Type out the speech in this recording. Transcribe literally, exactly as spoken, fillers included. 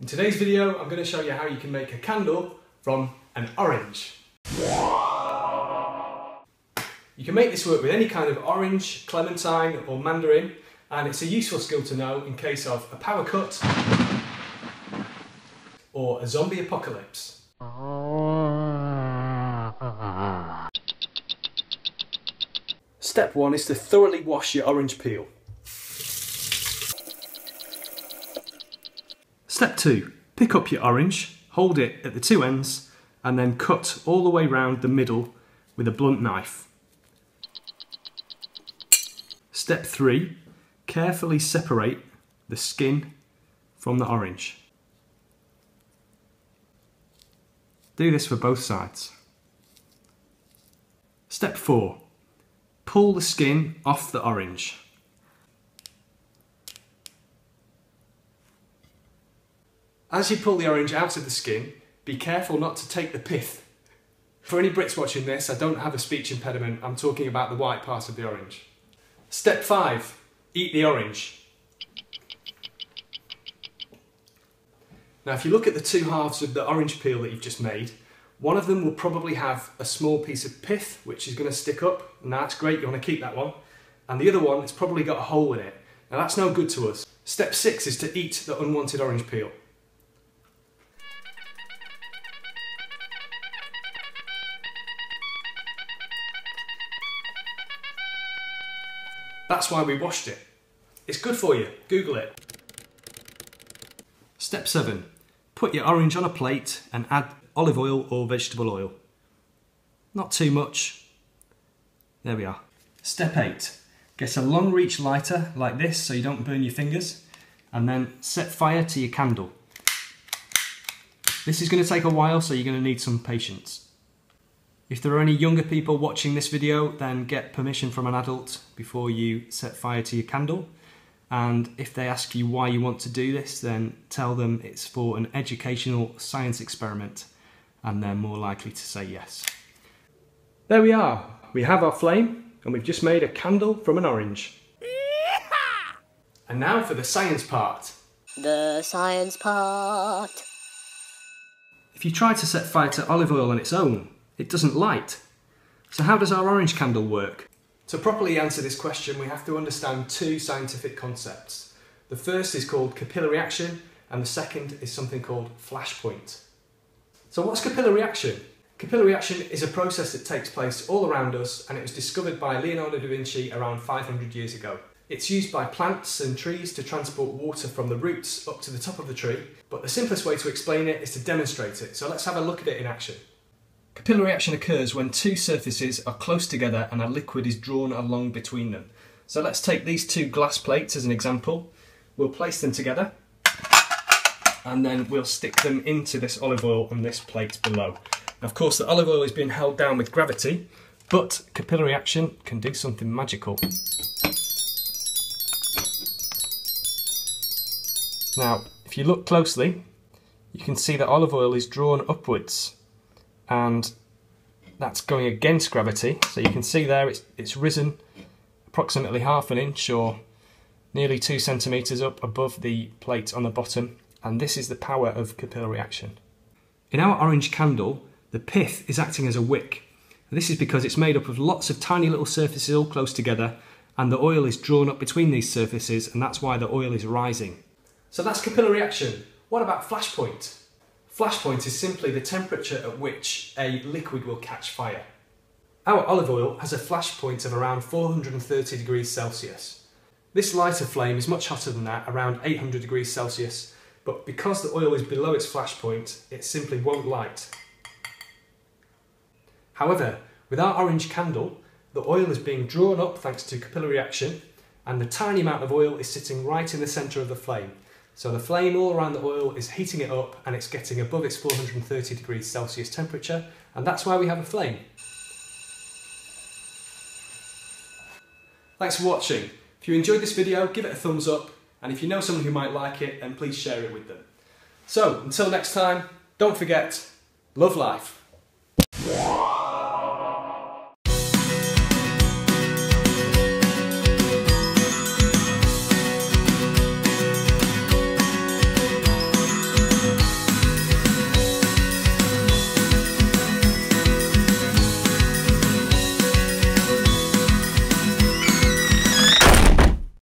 In today's video, I'm going to show you how you can make a candle from an orange. You can make this work with any kind of orange, clementine or mandarin, and it's a useful skill to know in case of a power cut or a zombie apocalypse. Step one is to thoroughly wash your orange peel. Step two, pick up your orange, hold it at the two ends, and then cut all the way round the middle with a blunt knife. Step three, carefully separate the skin from the orange. Do this for both sides. Step four, pull the skin off the orange. As you pull the orange out of the skin, be careful not to take the pith. For any Brits watching this, I don't have a speech impediment, I'm talking about the white part of the orange. Step five, eat the orange. Now if you look at the two halves of the orange peel that you've just made, one of them will probably have a small piece of pith which is going to stick up, and that's great, you want to keep that one. And the other one has probably got a hole in it. Now that's no good to us. Step six is to eat the unwanted orange peel. That's why we washed it. It's good for you, Google it. Step seven, put your orange on a plate and add olive oil or vegetable oil. Not too much. There we are. Step eight, get a long reach lighter like this so you don't burn your fingers, and then set fire to your candle. This is going to take a while, so you're going to need some patience. If there are any younger people watching this video, then get permission from an adult before you set fire to your candle. And if they ask you why you want to do this, then tell them it's for an educational science experiment, and they're more likely to say yes. There we are. We have our flame, and we've just made a candle from an orange. Yeehaw! And now for the science part. The science part. If you try to set fire to olive oil on its own, it doesn't light. So how does our orange candle work? To properly answer this question, we have to understand two scientific concepts. The first is called capillary action, and the second is something called flashpoint. So what's capillary action? Capillary action is a process that takes place all around us, and it was discovered by Leonardo da Vinci around five hundred years ago. It's used by plants and trees to transport water from the roots up to the top of the tree, but the simplest way to explain it is to demonstrate it. So let's have a look at it in action. Capillary action occurs when two surfaces are close together and a liquid is drawn along between them. So let's take these two glass plates as an example. We'll place them together and then we'll stick them into this olive oil on this plate below. Now, of course, the olive oil is being held down with gravity, but capillary action can do something magical. Now, if you look closely, you can see that olive oil is drawn upwards, and that's going against gravity, so you can see there it's, it's risen approximately half an inch or nearly two centimetres up above the plate on the bottom, and this is the power of capillary action. In our orange candle, the pith is acting as a wick. This is because it's made up of lots of tiny little surfaces all close together, and the oil is drawn up between these surfaces, and that's why the oil is rising. So that's capillary action. What about flashpoint? Flashpoint is simply the temperature at which a liquid will catch fire. Our olive oil has a flashpoint of around four hundred thirty degrees Celsius. This lighter flame is much hotter than that, around eight hundred degrees Celsius, but because the oil is below its flashpoint, it simply won't light. However, with our orange candle, the oil is being drawn up thanks to capillary action, and the tiny amount of oil is sitting right in the centre of the flame. So the flame all around the oil is heating it up, and it's getting above its four hundred thirty degrees Celsius temperature, and that's why we have a flame. Thanks for watching. If you enjoyed this video, give it a thumbs up, and if you know someone who might like it, then please share it with them. So, until next time, don't forget, love life.